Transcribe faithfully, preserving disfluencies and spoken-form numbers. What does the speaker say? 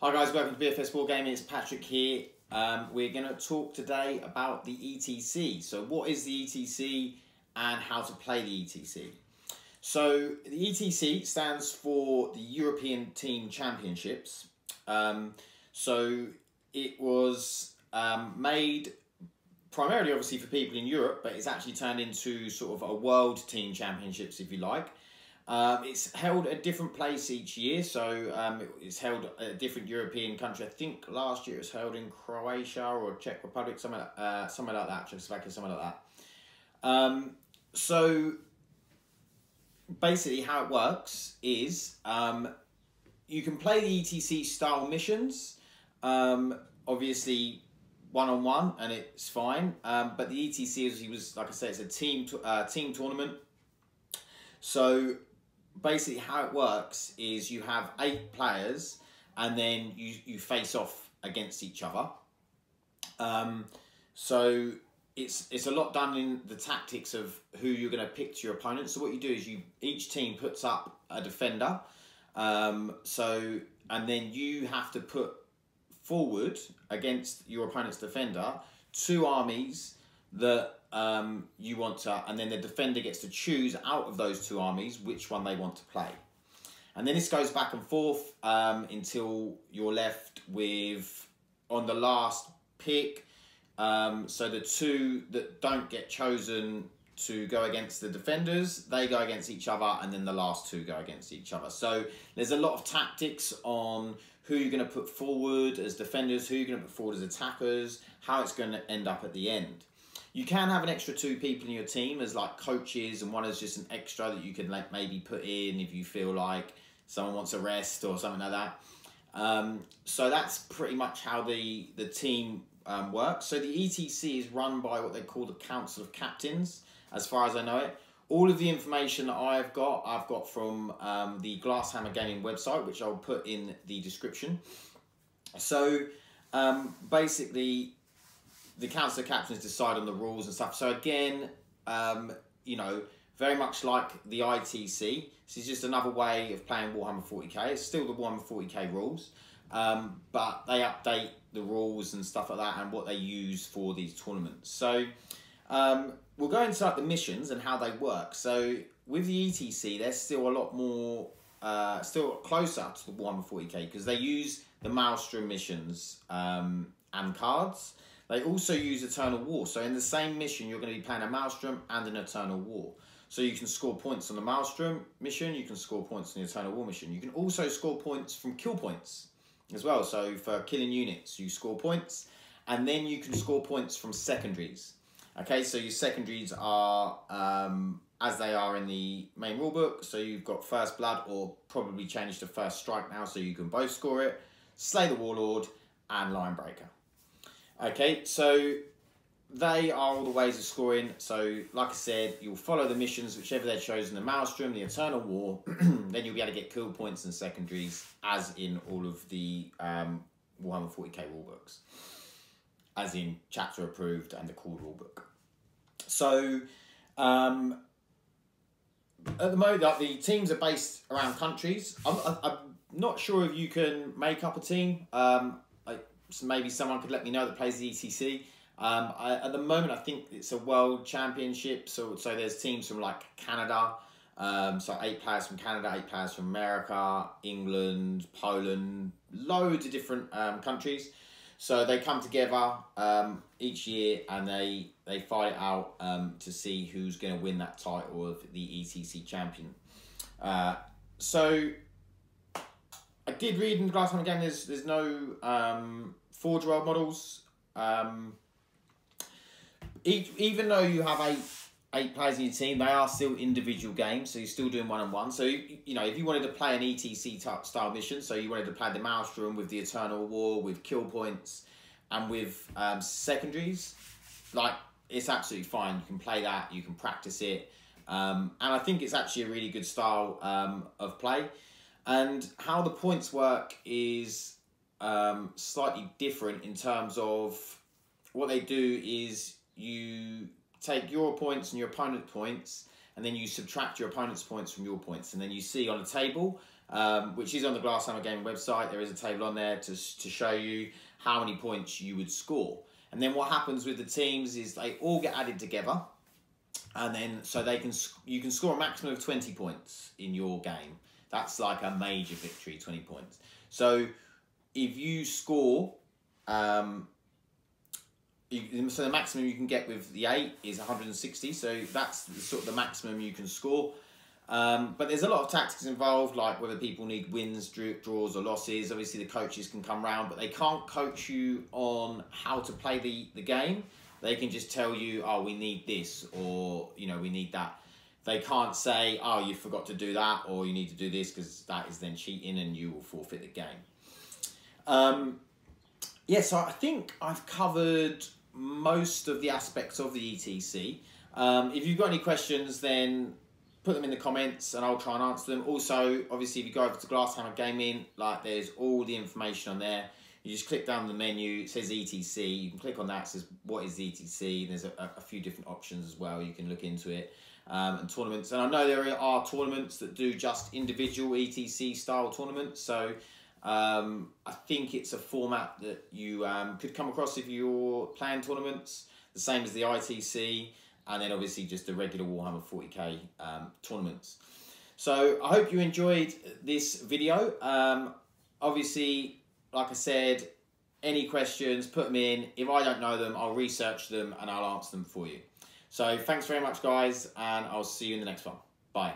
Hi guys, welcome to B F S Wargaming, it's Patrick here. Um, we're going to talk today about the E T C. So what is the E T C and how to play the E T C? So the E T C stands for the European Team Championships. Um, so it was um, made primarily obviously for people in Europe, but it's actually turned into sort of a world team championships if you like. Um, it's held at a different place each year, so um, it's held at a different European country. I think last year it was held in Croatia or Czech Republic, somewhere, uh, somewhere like that, Czechoslovakia, somewhere like that. Um, so basically how it works is um, you can play the E T C style missions, um, obviously one-on-one, and it's fine, um, but the E T C, as he was, like I said, it's a team, uh, team tournament. So basically how it works is you have eight players and then you, you face off against each other. Um, so it's, it's a lot done in the tactics of who you're going to pick to your opponent. So what you do is you each team puts up a defender. Um, so and then you have to put forward against your opponent's defender two armies that um you want to, and then the defender gets to choose out of those two armies which one they want to play, and then this goes back and forth um until you're left with on the last pick. Um so the two that don't get chosen to go against the defenders, they go against each other, and then the last two go against each other. So there's a lot of tactics on who you're going to put forward as defenders, who you're going to put forward as attackers, how it's going to end up at the end. You can have an extra two people in your team as like coaches, and one is just an extra that you can like maybe put in if you feel like someone wants a rest or something like that. Um, so that's pretty much how the, the team um, works. So the E T C is run by what they call the Council of Captains, as far as I know it. All of the information that I've got, I've got from um, the Glasshammer Gaming website, which I'll put in the description. So um, basically, the Council of Captains decide on the rules and stuff. So again, um, you know, very much like the I T C, this is just another way of playing Warhammer forty K. It's still the Warhammer forty K rules, um, but they update the rules and stuff like that and what they use for these tournaments. So um, we'll go into like the missions and how they work. So with the E T C, they're still a lot more, uh, still closer to the Warhammer forty K because they use the Maelstrom missions um, and cards. They also use Eternal War. So in the same mission, you're going to be playing a Maelstrom and an Eternal War. So you can score points on the Maelstrom mission. You can score points on the Eternal War mission. You can also score points from kill points as well. So for killing units, you score points. And then you can score points from secondaries. Okay, so your secondaries are um, as they are in the main rulebook. So you've got First Blood, or probably changed to First Strike now, so you can both score it. Slay the Warlord and Linebreaker. Okay, so they are all the ways of scoring. So, like I said, you'll follow the missions, whichever they're chosen, the Maelstrom, the Eternal War, then you'll be able to get kill points and secondaries, as in all of the um, Warhammer forty K rulebooks, as in chapter approved and the core rulebook. So, um, at the moment, like, the teams are based around countries. I'm, I'm not sure if you can make up a team. Um, So maybe someone could let me know that plays the E T C. Um, I, at the moment, I think it's a world championship. So, so there's teams from like Canada. Um, so eight players from Canada, eight players from America, England, Poland, loads of different um, countries. So they come together um, each year and they, they fight it out um, to see who's going to win that title of the E T C champion. Uh, so I did read in the Glasshammer Gaming there's, there's no um, Forge World models. Um, each, even though you have eight, eight players in your team, they are still individual games, so you're still doing one-on-one. So, you know, if you wanted to play an E T C type style mission, so you wanted to play the Maelstrom with the Eternal War, with kill points, and with um, secondaries, like, it's absolutely fine. You can play that, you can practice it. Um, and I think it's actually a really good style um, of play. And how the points work is um, slightly different in terms of what they do is you take your points and your opponent's points, and then you subtract your opponent's points from your points, and then you see on a table um, which is on the Glasshammer Gaming website. There is a table on there to, to show you how many points you would score. And then what happens with the teams is they all get added together, and then so they can you can score a maximum of twenty points in your game. That's like a major victory, twenty points. So if you score, um, you, so the maximum you can get with the eight is one hundred and sixty. So that's the, sort of the maximum you can score. Um, but there's a lot of tactics involved, like whether people need wins, draws or losses. Obviously the coaches can come round, but they can't coach you on how to play the, the game. They can just tell you, oh, we need this, or, you know, we need that. They can't say, oh, you forgot to do that, or you need to do this, because that is then cheating and you will forfeit the game. Um, yeah, so I think I've covered most of the aspects of the E T C. Um, if you've got any questions, then put them in the comments and I'll try and answer them. Also, obviously, if you go over to Glasshammer Gaming, like there's all the information on there. You just click down the menu, it says E T C. You can click on that, it says what is E T C. There's a, a few different options as well. You can look into it, um, and tournaments. And I know there are tournaments that do just individual E T C style tournaments. So um, I think it's a format that you um, could come across if you're playing tournaments, the same as the I T C. And then obviously just the regular Warhammer forty K um, tournaments. So I hope you enjoyed this video. Um, obviously, like I said, any questions, put them in. If I don't know them, I'll research them and I'll answer them for you. So thanks very much, guys, and I'll see you in the next one. Bye.